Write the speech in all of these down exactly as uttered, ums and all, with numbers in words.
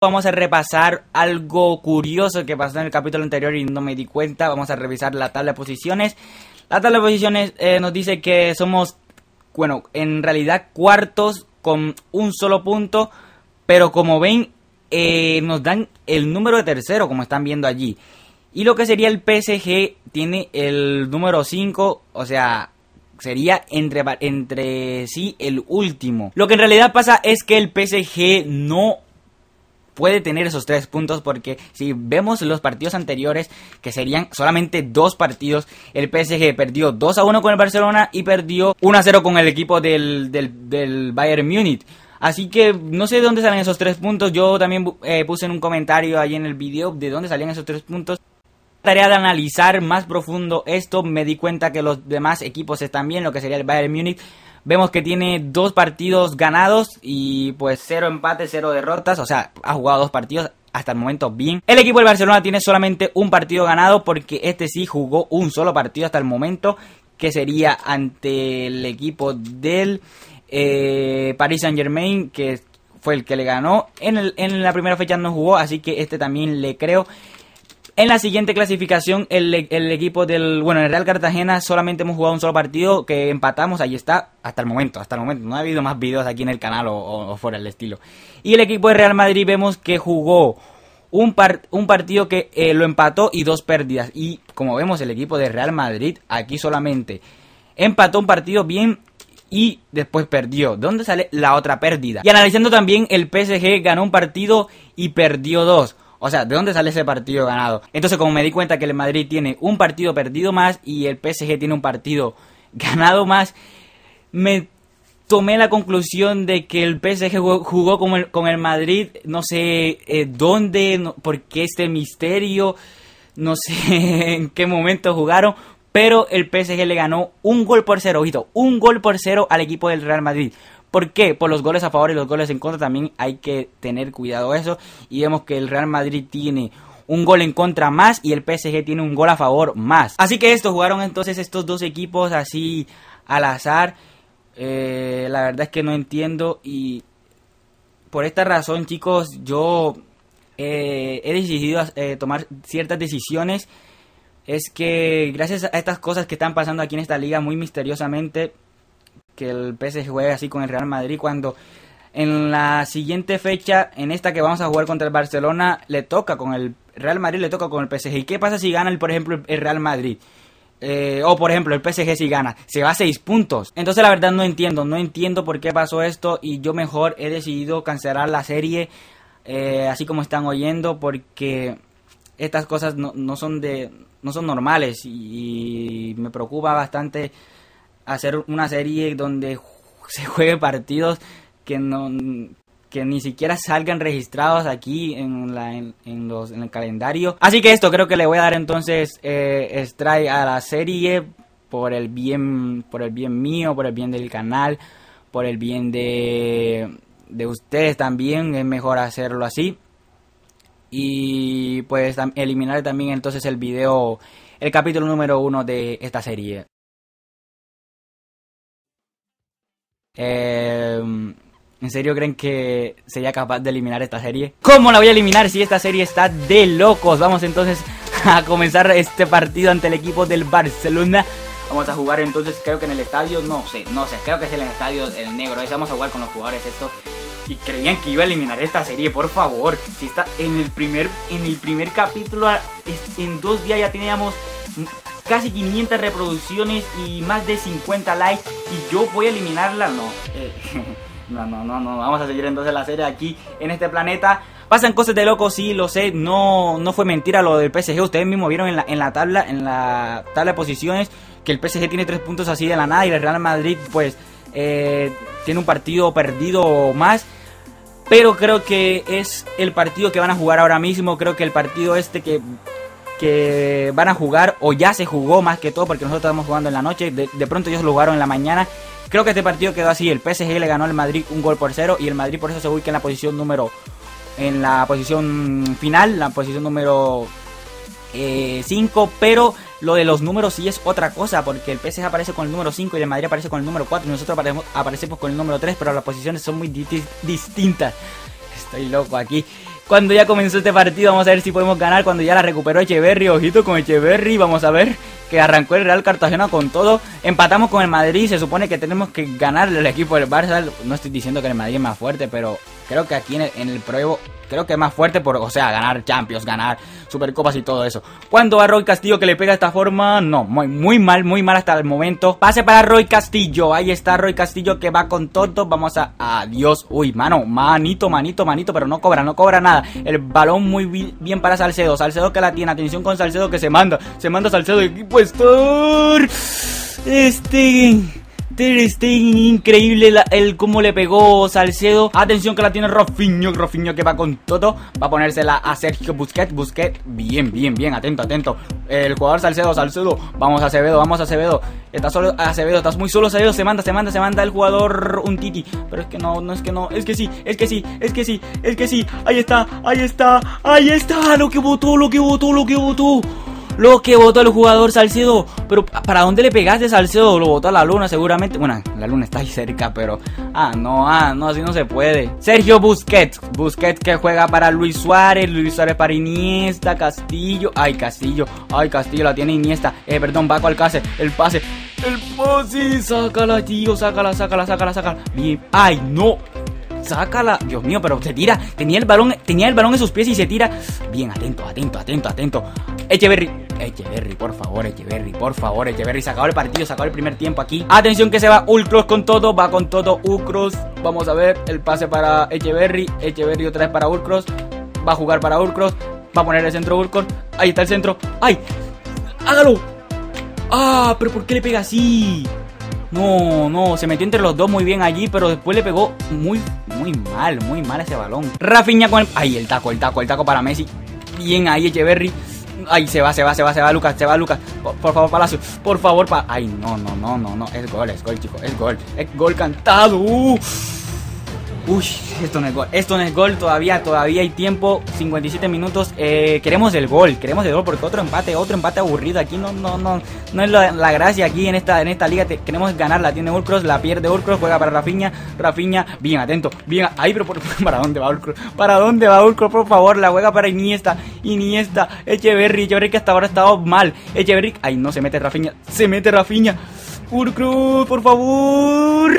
Vamos a repasar algo curioso que pasó en el capítulo anterior y no me di cuenta. Vamos a revisar la tabla de posiciones. La tabla de posiciones eh, nos dice que somos, bueno, en realidad cuartos con un solo punto. Pero como ven, eh, nos dan el número de tercero, como están viendo allí. Y lo que sería el P S G tiene el número cinco, o sea, sería entre, entre sí el último. Lo que en realidad pasa es que el P S G no puede tener esos tres puntos, porque si vemos los partidos anteriores, que serían solamente dos partidos, el P S G perdió dos a uno con el Barcelona y perdió uno a cero con el equipo del, del, del Bayern Munich. Así que no sé de dónde salen esos tres puntos. Yo también eh, puse en un comentario ahí en el video de dónde salían esos tres puntos. Tarea de analizar más profundo esto. Me di cuenta que los demás equipos están bien, lo que sería el Bayern Múnich. Vemos que tiene dos partidos ganados y pues cero empates, cero derrotas. O sea, ha jugado dos partidos hasta el momento bien. El equipo del Barcelona tiene solamente un partido ganado, porque este sí jugó un solo partido hasta el momento, que sería ante el equipo del eh, Paris Saint-Germain, que fue el que le ganó. En, el, en la primera fecha no jugó, así que este también le creo. En la siguiente clasificación, el, el equipo del... Bueno, en el Real Cartagena solamente hemos jugado un solo partido, que empatamos, ahí está, hasta el momento, hasta el momento. No ha habido más videos aquí en el canal o, o fuera del estilo. Y el equipo de Real Madrid vemos que jugó un, par, un partido que eh, lo empató y dos pérdidas. Y como vemos, el equipo de Real Madrid aquí solamente empató un partido bien y después perdió. ¿De dónde sale la otra pérdida? Y analizando también, el P S G ganó un partido y perdió dos. O sea, ¿de dónde sale ese partido ganado? Entonces, como me di cuenta que el Madrid tiene un partido perdido más y el P S G tiene un partido ganado más, me tomé la conclusión de que el P S G jugó, jugó con, el, con el Madrid. No sé eh, dónde, no, por qué este misterio, no sé en qué momento jugaron, pero el P S G le ganó un gol por cero, ojito, un gol por cero al equipo del Real Madrid. ¿Por qué? Por los goles a favor y los goles en contra, también hay que tener cuidado eso. Y vemos que el Real Madrid tiene un gol en contra más y el P S G tiene un gol a favor más. Así que esto, jugaron entonces estos dos equipos así al azar. Eh, la verdad es que no entiendo, y por esta razón, chicos, yo eh, he decidido eh, tomar ciertas decisiones. Es que gracias a estas cosas que están pasando aquí en esta liga muy misteriosamente, que el P S G juegue así con el Real Madrid, cuando en la siguiente fecha, en esta que vamos a jugar contra el Barcelona, le toca con el Real Madrid, le toca con el P S G. ¿Y qué pasa si gana, el, por ejemplo, el Real Madrid? Eh, o, por ejemplo, el P S G si gana, se va a seis puntos. Entonces, la verdad, no entiendo, no entiendo por qué pasó esto, y yo mejor he decidido cancelar la serie, eh, así como están oyendo, porque estas cosas no, no, son, de, no son normales, y, y me preocupa bastante hacer una serie donde se juegue partidos que no que ni siquiera salgan registrados aquí en, la, en, en, los, en el calendario. Así que esto, creo que le voy a dar entonces eh, strike a la serie, por el bien por el bien mío, por el bien del canal, por el bien de, de ustedes también. Es mejor hacerlo así, y pues tam- eliminar también entonces el video, el capítulo número uno de esta serie. Eh, ¿En serio creen que sería capaz de eliminar esta serie? ¿Cómo la voy a eliminar si esta serie está de locos? Vamos entonces a comenzar este partido ante el equipo del Barcelona. Vamos a jugar entonces, creo que en el estadio, no sé, no sé, creo que es en el estadio el negro. Vamos a jugar con los jugadores estos. Y creían que iba a eliminar esta serie, por favor. Si está en el primer, en el primer capítulo, en dos días ya teníamos casi quinientas reproducciones y más de cincuenta likes, y yo voy a eliminarla. No, eh, no, no, no, no, vamos a seguir entonces la serie aquí en este planeta. Pasan cosas de loco, sí, lo sé, no, no fue mentira lo del P S G. Ustedes mismos vieron en la, en la tabla, en la tabla de posiciones, que el P S G tiene tres puntos así de la nada, y el Real Madrid pues eh, tiene un partido perdido más. Pero creo que es el partido que van a jugar ahora mismo. Creo que el partido este que... que van a jugar, o ya se jugó más que todo, porque nosotros estamos jugando en la noche, de, de pronto ellos lo jugaron en la mañana. Creo que este partido quedó así: el P S G le ganó al Madrid un gol por cero, y el Madrid por eso se ubica en la posición número, en la posición final, la posición número cinco, eh, pero lo de los números sí es otra cosa, porque el P S G aparece con el número cinco y el Madrid aparece con el número cuatro, y nosotros aparecemos, aparecemos con el número tres, pero las posiciones son muy di distintas. Estoy loco aquí. cuando ya comenzó este partido. Vamos a ver si podemos ganar cuando ya la recuperó Echeverry. Ojito con Echeverry, vamos a ver que arrancó el Real Cartagena con todo. Empatamos con el Madrid, se supone que tenemos que ganarle al equipo del Barça. No estoy diciendo que el Madrid es más fuerte, pero creo que aquí en el, en el pruebo, creo que es más fuerte por, o sea, ganar Champions, ganar Supercopas y todo eso. Cuando va Roy Castillo que le pega de esta forma, no, muy, muy mal, muy mal hasta el momento. Pase para Roy Castillo, ahí está Roy Castillo que va con todo. Vamos a, adiós, uy, mano, manito, manito, manito, pero no cobra, no cobra nada. El balón muy bien para Salcedo, Salcedo que la tiene, atención con Salcedo que se manda, se manda Salcedo, equipo Estor. Este... Ter Stegen, increíble la, el cómo le pegó Salcedo. Atención que la tiene Rafinha, Rafinha que va con todo. Va a ponérsela a Sergio Busquets. Busquets, bien, bien, bien, atento, atento. El jugador Salcedo, Salcedo. Vamos a Acevedo, vamos a Acevedo. Estás solo Acevedo, estás muy solo Acevedo. Se manda, se manda, se manda el jugador un titi. Pero es que no, no es que no, es que sí, es que sí, es que sí, es que sí. Ahí está, ahí está, ahí está. Lo que votó, lo que votó, lo que votó. Lo que votó el jugador Salcedo. Pero ¿para dónde le pegaste, Salcedo? Lo votó a la luna seguramente. Bueno, la luna está ahí cerca, pero... Ah, no, ah, no, así no se puede. Sergio Busquets. Busquets que juega para Luis Suárez. Luis Suárez para Iniesta. Castillo. Ay, Castillo. Ay, Castillo. La tiene Iniesta. Eh, perdón, Paco Alcácer. El pase. El pase. Sácala, tío. Sácala, sácala, sácala, sácala. Bien. Ay, no. Sácala, Dios mío, pero se tira. Tenía el balón, tenía el balón en sus pies y se tira. Bien, atento, atento, atento, atento. Echeverry, Echeverry, por favor, Echeverry, por favor, Echeverry. Se acabó el partido, se acabó el primer tiempo aquí. Atención que se va Ulcros con todo, va con todo Ulcros. Vamos a ver el pase para Echeverry. Echeverry otra vez para Ulcros. Va a jugar para Ulcros. Va a poner el centro Ulcros. Ahí está el centro. ¡Ay! ¡Hágalo! ¡Ah! ¿Pero por qué le pega así? No, no, se metió entre los dos muy bien allí, pero después le pegó muy, muy mal, muy mal ese balón. Rafinha con el... Ay, el taco, el taco, el taco para Messi. Bien ahí, Echeverry. Ay, se va, se va, se va, se va Lucas, se va Lucas. Por, por favor, Palacio, por favor, pa... Ay, no, no, no, no, no, es gol, es gol, chicos, es gol. Es gol cantado. Uy, esto no es gol, esto no es gol, todavía, todavía hay tiempo, cincuenta y siete minutos, eh, queremos el gol, queremos el gol, porque otro empate, otro empate aburrido, aquí no, no, no, no es la, la gracia aquí en esta, en esta liga, te, queremos ganar, la tiene Ulcros, la pierde Ulcros, juega para Rafinha, Rafinha, bien atento, bien, ahí, pero por, ¿para dónde va Ulcros? ¿Para dónde va Ulcros? Por favor, la juega para Iniesta, Iniesta, Echeverry, Echeverry que hasta ahora ha estado mal, Echeverry, ay no, se mete Rafinha, se mete Rafinha, Ulcros, por favor...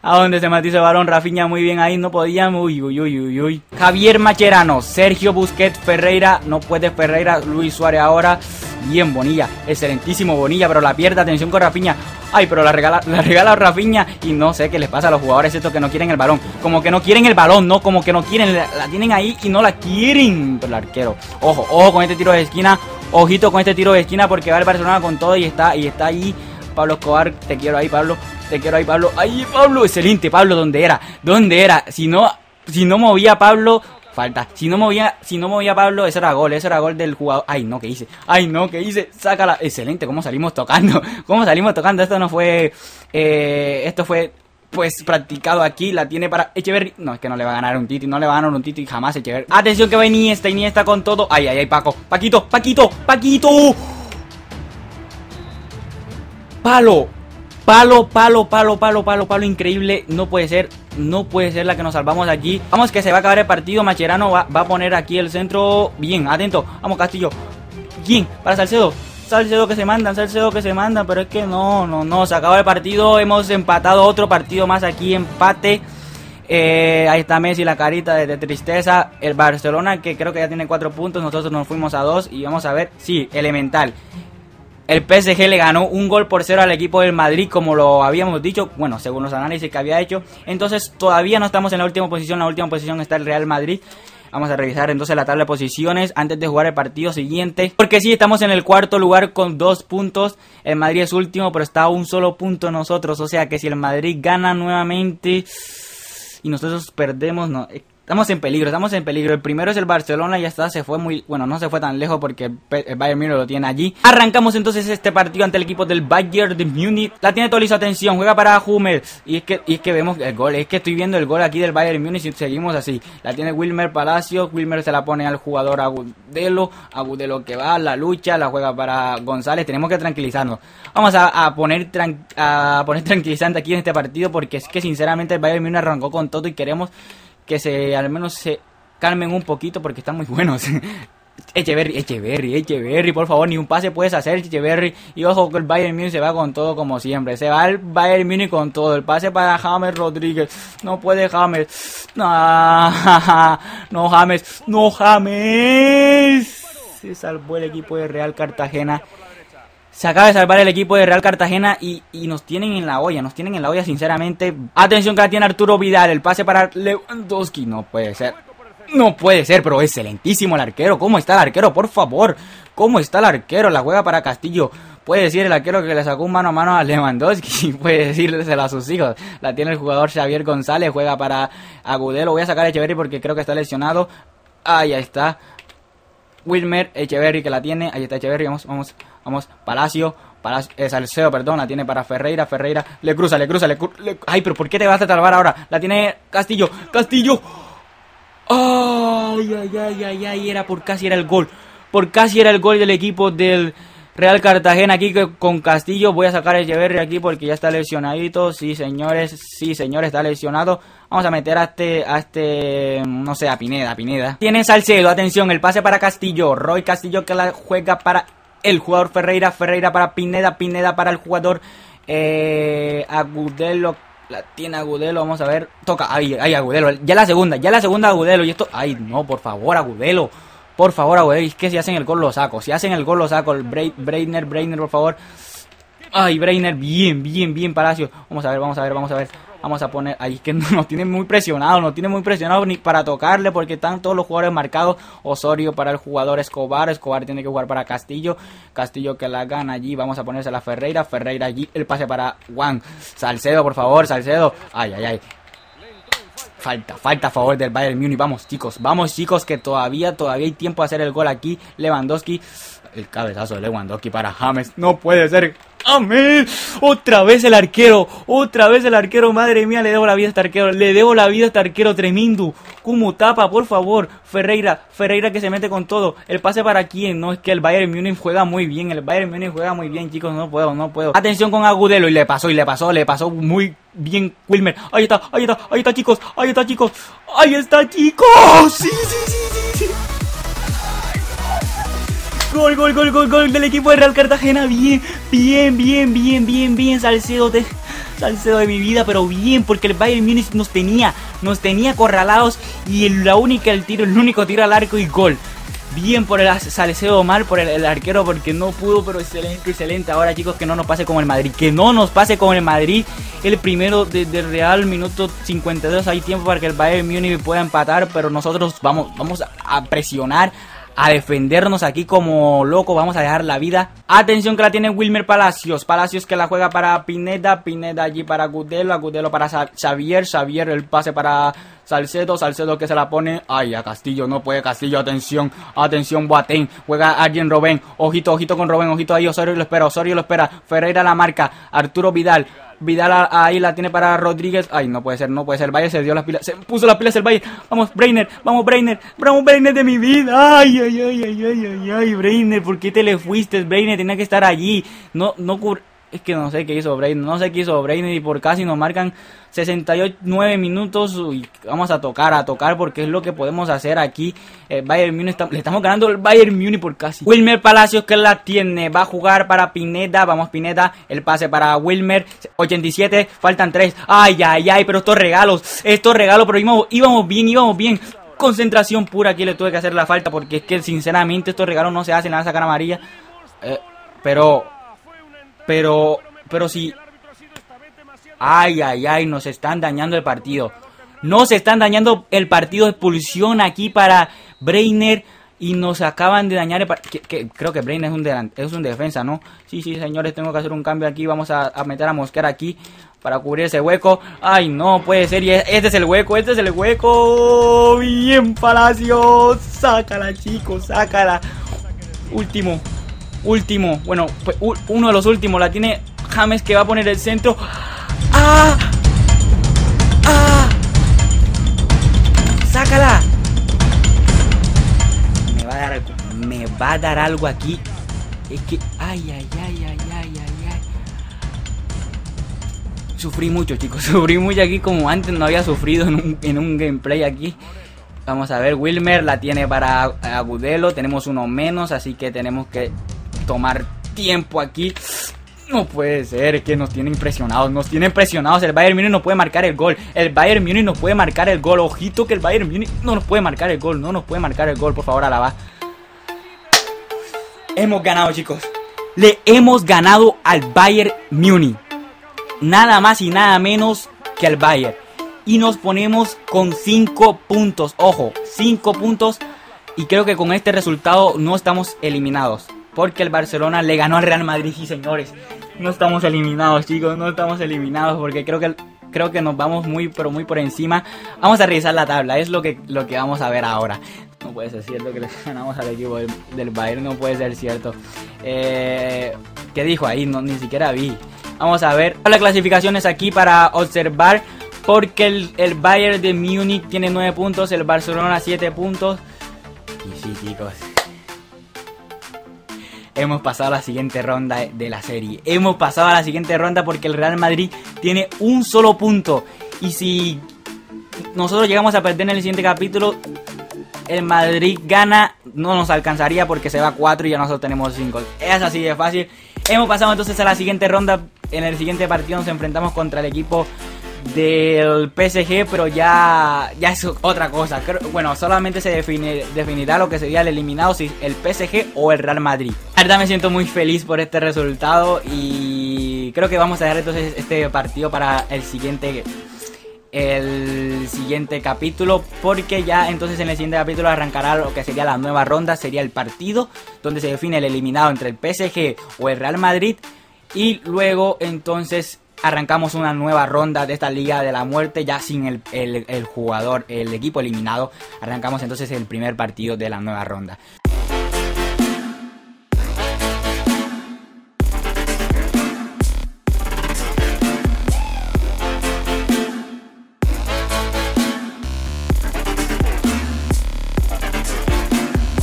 A donde se mató ese balón, Rafinha muy bien ahí, no podíamos, uy, uy, uy, uy, uy. Javier Mascherano, Sergio Busquets, Ferreira, no puede Ferreira, Luis Suárez ahora, bien Bonilla, excelentísimo Bonilla, pero la pierde, atención con Rafinha, ay, pero la regala, la regala Rafinha, y no sé qué les pasa a los jugadores estos que no quieren el balón, como que no quieren el balón, no, como que no quieren, la, la tienen ahí y no la quieren, pero el arquero, ojo, ojo con este tiro de esquina, ojito con este tiro de esquina porque va el Barcelona con todo y está, y está ahí, Pablo Escobar, te quiero ahí, Pablo. Te quiero ahí, Pablo. Ahí, Pablo. Excelente, Pablo. ¿Dónde era? ¿Dónde era? Si no, si no movía Pablo. Falta. Si no movía, si no movía Pablo, ese era gol. Ese era gol del jugador. Ay, no, ¿qué hice? Ay, no, ¿qué hice? Sácala. Excelente. ¿Cómo salimos tocando? ¿Cómo salimos tocando? Esto no fue. Eh, esto fue. Pues practicado aquí, la tiene para Echeverry. No, es que no le va a ganar un titi, no le va a ganar un titi jamás Echeverry. Atención que va Iniesta, Iniesta con todo. Ay, ay, ay, Paco. Paquito, Paquito, Paquito. Palo. Palo, palo, palo, palo, palo, palo, increíble, no puede ser, no puede ser la que nos salvamos allí. Vamos que se va a acabar el partido, Mascherano va, va a poner aquí el centro, bien, atento, vamos Castillo, bien, para Salcedo, Salcedo que se mandan, Salcedo que se mandan, pero es que no, no, no, se acaba el partido, hemos empatado otro partido más aquí, empate. Eh, ahí está Messi, la carita de, de tristeza. El Barcelona que creo que ya tiene cuatro puntos, nosotros nos fuimos a dos y vamos a ver, sí, elemental. El P S G le ganó un gol por cero al equipo del Madrid, como lo habíamos dicho, bueno, según los análisis que había hecho. Entonces, todavía no estamos en la última posición, la última posición está el Real Madrid. Vamos a revisar entonces la tabla de posiciones antes de jugar el partido siguiente. Porque sí, estamos en el cuarto lugar con dos puntos. El Madrid es último, pero está a un solo punto nosotros. O sea que si el Madrid gana nuevamente y nosotros perdemos, no... Estamos en peligro, estamos en peligro. El primero es el Barcelona y hasta se fue muy... Bueno, no se fue tan lejos porque el Bayern Munich lo tiene allí. Arrancamos entonces este partido ante el equipo del Bayern de Múnich. La tiene todo listo, atención, juega para Hummel. Y es que, y es que vemos el gol, es que estoy viendo el gol aquí del Bayern Múnich y seguimos así. La tiene Wilmer Palacio, Wilmer se la pone al jugador Agudelo. Agudelo que va, la lucha, la juega para González. Tenemos que tranquilizarnos. Vamos a, a, poner, tran, a poner tranquilizante aquí en este partido porque es que sinceramente el Bayern Múnich arrancó con todo y queremos... que se al menos se calmen un poquito porque están muy buenos. Echeverry, Echeverry, Echeverry, por favor, ni un pase puedes hacer, Echeverry. Y ojo que el Bayern Munich se va con todo como siempre. Se va el Bayern Munich con todo. El pase para James Rodríguez. No puede James. No, no James. No James. Se salvó el equipo de Real Cartagena. Se acaba de salvar el equipo de Real Cartagena y, y nos tienen en la olla, nos tienen en la olla sinceramente. Atención que la tiene Arturo Vidal, el pase para Lewandowski, no puede ser. No puede ser, pero excelentísimo el arquero. ¿Cómo está el arquero? Por favor, ¿cómo está el arquero? La juega para Castillo. Puede decir el arquero que le sacó un mano a mano a Lewandowski. Puede decírselo a sus hijos. La tiene el jugador Javier González, juega para Agudelo. Voy a sacar a Echeverry porque creo que está lesionado. Ahí está. Wilmer, Echeverry que la tiene, ahí está Echeverry, vamos, vamos, vamos, Palacio, Palacio eh, Salcedo, perdón, la tiene para Ferreira, Ferreira, le cruza, le cruza, le cruza, le... ay, pero ¿por qué te vas a salvar ahora? La tiene Castillo, Castillo, ay, ay, ay, ay, ay, era por casi era el gol, por casi era el gol del equipo del Real Cartagena aquí con Castillo. Voy a sacar a Echeverry aquí porque ya está lesionadito, sí señores, sí señores, está lesionado. Vamos a meter a este, a este, no sé, a Pineda, a Pineda. Tiene Salcedo, atención, el pase para Castillo, Roy Castillo que la juega para el jugador Ferreira, Ferreira para Pineda, Pineda para el jugador eh, Agudelo, la tiene Agudelo, vamos a ver, toca, ay, ay Agudelo, ya la segunda, ya la segunda Agudelo y esto, ay no, por favor Agudelo. Por favor, güey, es que si hacen el gol lo saco. Si hacen el gol lo saco. El Bra Breitner, Breitner, por favor. Ay, Breitner, bien, bien, bien, Palacio. Vamos a ver, vamos a ver, vamos a ver. Vamos a poner... Ay, es que nos tienen muy presionados. Nos tienen muy presionados ni para tocarle porque están todos los jugadores marcados. Osorio para el jugador Escobar. Escobar tiene que jugar para Castillo. Castillo que la gana allí. Vamos a ponerse a la Ferreira. Ferreira allí. El pase para Juan. Salcedo, por favor, Salcedo. Ay, ay, ay. Falta, falta a favor del Bayern Munich. Vamos chicos, vamos chicos que todavía, todavía hay tiempo de hacer el gol aquí. Lewandowski, el cabezazo de Lewandowski para James. No puede ser. James, otra vez el arquero, otra vez el arquero. Madre mía, le debo la vida a este arquero, le debo la vida a este arquero tremendo. Como tapa, por favor. Ferreira, Ferreira que se mete con todo. El pase para quién, no es que el Bayern Munich juega muy bien. El Bayern Munich juega muy bien chicos, no puedo, no puedo. Atención con Agudelo y le pasó, y le pasó, le pasó muy... bien, Wilmer, ahí está, ahí está, ahí está chicos, ahí está chicos, ahí está chicos, sí, sí, sí, sí, sí. Gol, gol, gol, gol, gol del equipo de Real Cartagena, bien, bien, bien, bien, bien, bien, Salcedo de, Salcedo de mi vida, pero bien, porque el Bayern Munich nos tenía, nos tenía acorralados y el, la única, el tiro, el único tiro al arco y gol. Bien por el Salcedo, mal por el, el arquero porque no pudo, pero excelente, excelente. Ahora chicos que no nos pase como el Madrid, que no nos pase como el Madrid. El primero de, de Real, minuto cincuenta y dos, hay tiempo para que el Bayern Múnich pueda empatar, pero nosotros vamos, vamos a presionar, a defendernos aquí como locos, vamos a dejar la vida. Atención que la tiene Wilmer Palacios, Palacios que la juega para Pineda, Pineda allí para Agudelo, Agudelo para Xavier, Xavier el pase para Salcedo, Salcedo que se la pone, ay a Castillo, no puede Castillo, atención, atención Boateng, juega Arjen Robben, ojito, ojito con Robben, ojito ahí, Osorio lo espera, Osorio lo espera, Ferreira la marca, Arturo Vidal, Vidal ahí la tiene para Rodríguez. Ay, no puede ser, no puede ser. El Bayern se dio las pilas. Se puso las pilas el Bayern. Vamos, Breitner. Vamos, Breitner. Vamos, Breitner de mi vida. Ay, ay, ay, ay, ay, ay, ay. Breitner, ¿por qué te le fuiste? Breitner tenía que estar allí. No, no cubre. Es que no sé qué hizo Breitner, no sé qué hizo Breitner y por casi nos marcan sesenta y nueve minutos. Uy, vamos a tocar, a tocar porque es lo que podemos hacer aquí. El Bayern Munich está, le estamos ganando el Bayern Munich por casi. Wilmer Palacios que la tiene, va a jugar para Pineda, vamos Pineda, el pase para Wilmer, ochenta y siete, faltan tres. Ay, ay, ay, pero estos regalos, estos regalos, pero íbamos, íbamos bien, íbamos bien. Concentración pura, aquí le tuve que hacer la falta porque es que sinceramente estos regalos no se hacen, la van a sacar amarilla. Eh, pero... Pero, pero si... Ay, ay, ay, nos están dañando el partido. Nos están dañando el partido. Expulsión aquí para Breitner. y nos acaban de dañar el que, que, creo que Brain es un, es un defensa, ¿no? Sí, sí, señores, tengo que hacer un cambio aquí. Vamos a, a meter a Mosquera aquí para cubrir ese hueco. Ay, no puede ser. Y este es el hueco, este es el hueco. Bien, Palacios. Sácala, chicos, sácala. Último, último. Bueno, pues, uno de los últimos. La tiene James, que va a poner el centro. ¡Ah! ¡Ah! ¡Sácala! Me va a dar algo. Me va a dar algo aquí. Es que... ¡Ay, ay, ay, ay, ay, ay! Sufrí mucho, chicos, sufrí mucho aquí como antes no había sufrido en un, en un gameplay aquí. Vamos a ver, Wilmer la tiene para Agudelo, tenemos uno menos, así que tenemos que tomar tiempo aquí. No puede ser, que nos tienen presionados, nos tienen presionados, el Bayern Munich no puede marcar el gol, el Bayern Munich no puede marcar el gol, ojito que el Bayern Munich no nos puede marcar el gol, no nos puede marcar el gol, por favor, Alaba. Hemos ganado, chicos, le hemos ganado al Bayern Munich. Nada más y nada menos que al Bayern. Y nos ponemos con cinco puntos. Ojo, cinco puntos. Y creo que con este resultado no estamos eliminados, porque el Barcelona le ganó al Real Madrid. Y sí, señores, no estamos eliminados, chicos. No estamos eliminados, porque creo que, creo que nos vamos muy, pero muy por encima. Vamos a revisar la tabla. Es lo que, lo que vamos a ver ahora. No puede ser cierto que le ganamos al equipo del, del Bayern. No puede ser cierto. Eh, ¿Qué dijo ahí? No, ni siquiera vi. Vamos a ver las clasificaciones aquí para observar, porque el, el Bayern de Múnich tiene nueve puntos, el Barcelona siete puntos. Y sí, chicos, hemos pasado a la siguiente ronda de la serie. Hemos pasado a la siguiente ronda porque el Real Madrid tiene un solo punto. Y si nosotros llegamos a perder en el siguiente capítulo, el Madrid gana, no nos alcanzaría porque se va cuatro y ya nosotros tenemos cinco. Es así de fácil. Hemos pasado entonces a la siguiente ronda. En el siguiente partido nos enfrentamos contra el equipo del P S G, pero ya, ya es otra cosa. Bueno, solamente se define, definirá lo que sería el eliminado, si el P S G o el Real Madrid. La verdad me siento muy feliz por este resultado y creo que vamos a dejar entonces este partido para el siguiente, el siguiente capítulo, porque ya entonces en el siguiente capítulo arrancará lo que sería la nueva ronda. Sería el partido donde se define el eliminado entre el P S G o el Real Madrid. Y luego entonces arrancamos una nueva ronda de esta Liga de la Muerte, ya sin el, el, el jugador, el equipo eliminado. Arrancamos entonces el primer partido de la nueva ronda.